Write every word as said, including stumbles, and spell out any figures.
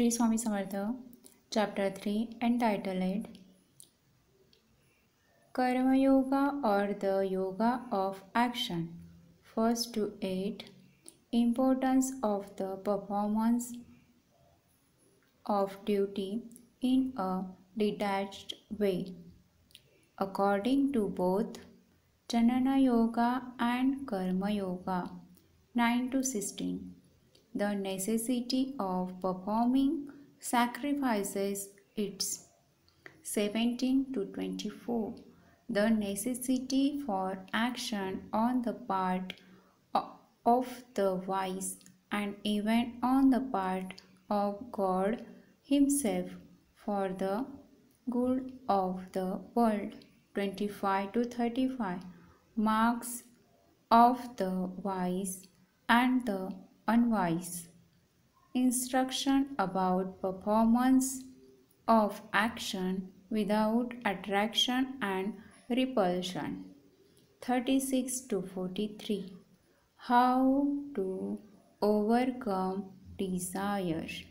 Sri Swami Samartha, Chapter three, entitled it Karma Yoga or the Yoga of Action. First to eight, importance of the performance of duty in a detached way. According to both Jnana Yoga and Karma Yoga, nine to sixteen, the necessity of performing sacrifices, its seventeen to twenty-four, the necessity for action on the part of the wise and even on the part of God Himself for the good of the world, twenty-five to thirty-five, marks of the wise and the unwise. Instruction about performance of action without attraction and repulsion, thirty-six to forty-three. How to overcome desires.